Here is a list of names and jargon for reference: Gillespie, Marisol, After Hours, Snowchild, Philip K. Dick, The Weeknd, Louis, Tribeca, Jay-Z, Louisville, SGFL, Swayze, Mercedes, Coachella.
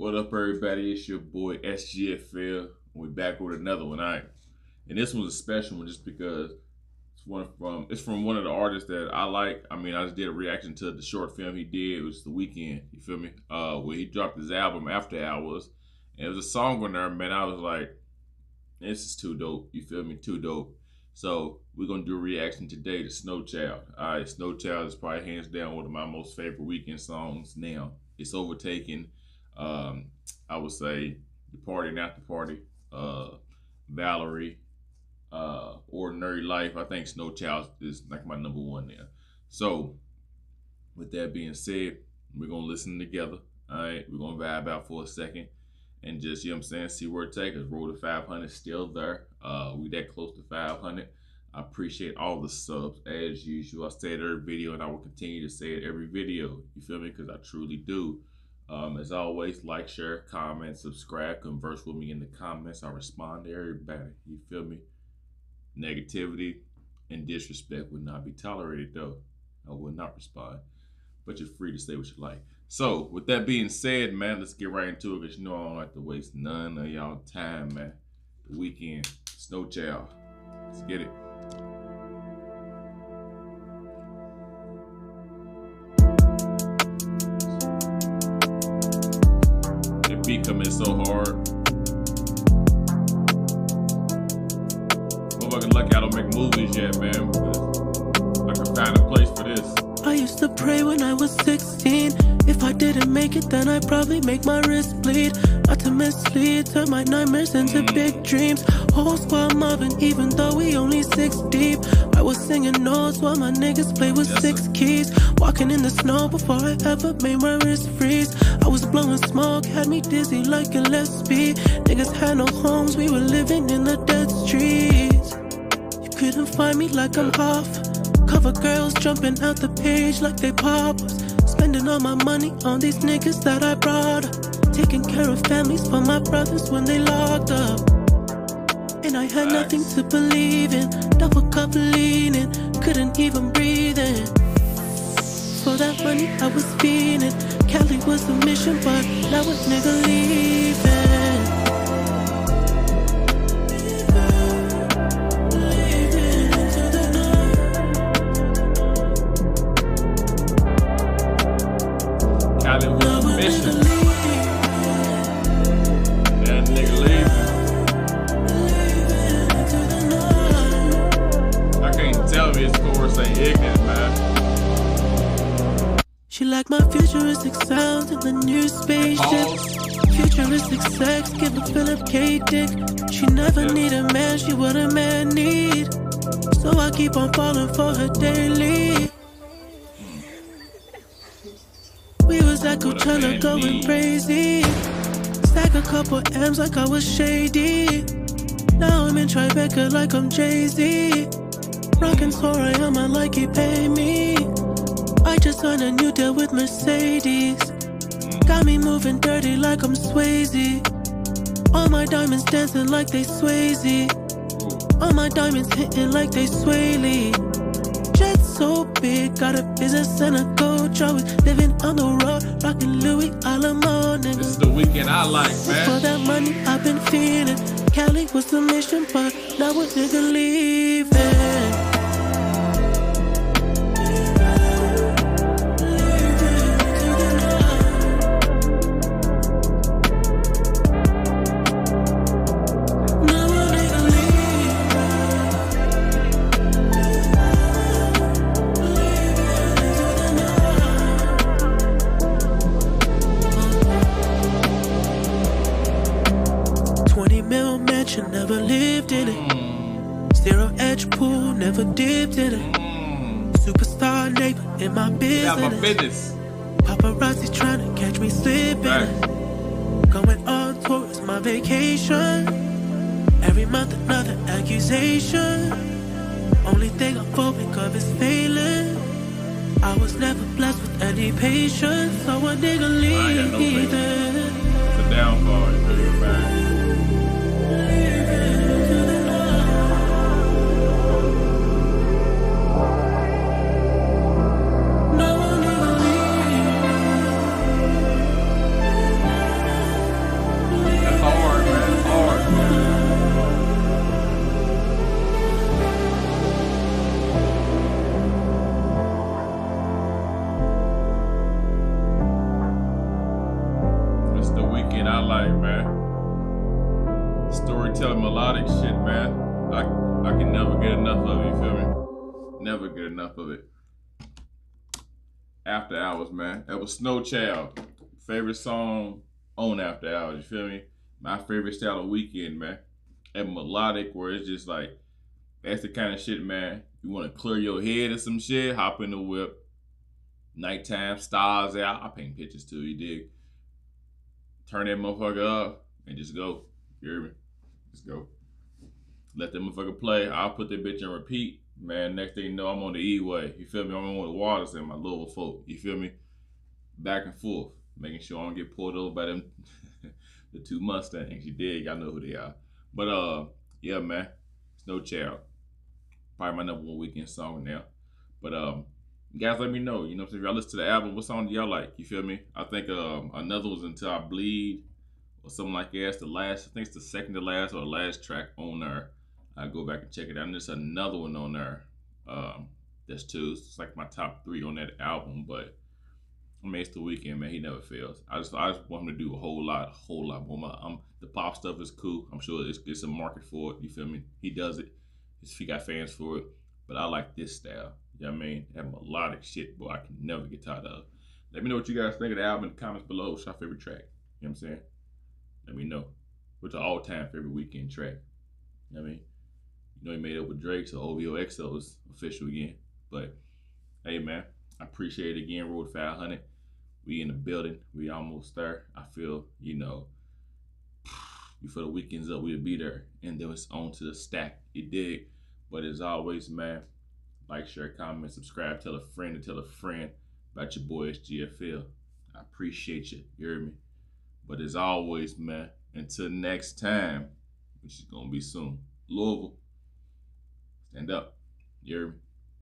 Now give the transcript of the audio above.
What up, everybody? It's your boy SGFL. We're back with another one. All right, and this one's a special one just because it's from one of the artists that I like. I mean, I just did a reaction to the short film he did. It was The Weeknd. You feel me? Where he dropped his album After Hours, and it was a song on there. Man, I was like, this is too dope. You feel me? Too dope. So we're gonna do a reaction today to Snowchild. All right, Snowchild is probably hands down one of my most favorite Weeknd songs now. It's overtaken, I would say, The Party Not the Party, Valerie, Ordinary Life. I think Snowchild is like my number one now. So with that being said, we're gonna listen together. All right, we're gonna vibe out for a second and just, you know what I'm saying, see where it takes us. Roll to 500, still there. We that close to 500. I appreciate all the subs as usual. I say it every video and I will continue to say it every video. You feel me? Because I truly do. As always, like, share, comment, subscribe, converse with me in the comments. I respond to everybody. You feel me? Negativity and disrespect would not be tolerated though. I will not respond. But you're free to say what you like. So with that being said, man, let's get right into it because you know I don't like to waste none of y'all time, man. The Weeknd, Snowchild. Let's get it. That beat coming in so hard. I'm fucking lucky I don't make movies yet, man. I can find a place for this. I used to pray when I was 16. If I didn't make it, then I'd probably make my wrist bleed. Ultimately, turn my nightmares into big dreams. Whole squad mobbing, even though we only 6 deep. I was singing notes while my niggas play with 6 keys. Walking in the snow before I ever made my wrist freeze. I was blowing smoke, had me dizzy like a Gillespie. Niggas had no homes, we were living in the dead streets. You couldn't find me like I'm off. Cover girls jumping out the page like they poppers. Spending all my money on these niggas that I brought up. Taking care of families for my brothers when they locked up. And I had nothing to believe in. Double cup leaning, couldn't even breathe in. For that money I was feeding. Cali was the mission, but now a nigga leaving. She liked my futuristic sounds in the new spaceship. Futuristic sex, give a Philip K. Dick. She never need a man, she what a man need. So I keep on falling for her daily. We was at Coachella going crazy. Stack a couple M's like I was shady. Now I'm in Tribeca like I'm Jay-Z. Rockin' sorry, I'm a lucky pay me. I just signed a new deal with Mercedes. Got me moving dirty like I'm Swayze. All my diamonds dancing like they Swayze. All my diamonds hitting like they Sway Lee. Jet's so big, got a business and a coach. Always living on the road, rocking Louis all the morning. This is the Weeknd I like, man. For that money I've been feeling. Cali was the mission, but now a nigga leaving. Never lived in it. Zero edge pool, never dipped in it. Superstar neighbor in my business. Paparazzi trying to catch me slipping. Going on towards my vacation. Every month another accusation. Only thing I'm phobic of is failing. I was never blessed with any patience, so a nigga leave it. It's a downfall, it's really bad. melodic shit, man. I can never get enough of it, you feel me? Never get enough of it. After Hours, man. That was Snowchild. Favorite song on After Hours, you feel me? My favorite style of Weeknd, man. That melodic where it's just like, that's the kind of shit, man. You want to clear your head or some shit, hop in the whip. Nighttime, stars out. I paint pictures too, you dig? Turn that motherfucker up and just go. You hear me? Just go. Let that motherfucker play. I'll put that bitch on repeat. Man, next thing you know, I'm on the E-way. You feel me? I'm on the waters and my little folk. You feel me? Back and forth. Making sure I don't get pulled over by them the two Mustangs. You dig? Y'all know who they are. But yeah, man. Snowchild. Probably my number one Weeknd song now. But guys, let me know. You know what I'm saying? If y'all listen to the album, what song do y'all like? You feel me? I think another was Until I Bleed or something like that. It's the last, I think it's the second to last or the last track on there. I go back and check it out. And there's another one on there. There's two. It's like my top three on that album. But I mean, it's the Weeknd, man. He never fails. I just want him to do a whole lot more. The pop stuff is cool. I'm sure it's a market for it. You feel me? He does it. He got fans for it. But I like this style. You know what I mean? That melodic shit, boy, I can never get tired of. Let me know what you guys think of the album in the comments below. What's your favorite track? You know what I'm saying? Let me know. What's your all-time favorite Weeknd track? You know what I mean? You know he made up with Drake, so OVOXO's official again. But hey, man, I appreciate it again. Road 500. We in the building. We almost there. I feel, you know, before the weekend's up, we'll be there. And then it's on to the stack. You dig? But as always, man, like, share, comment, subscribe. Tell a friend about your boy SGFL. I appreciate you. You hear me? But as always, man, until next time, which is going to be soon, Louisville. Stand up. You hear me?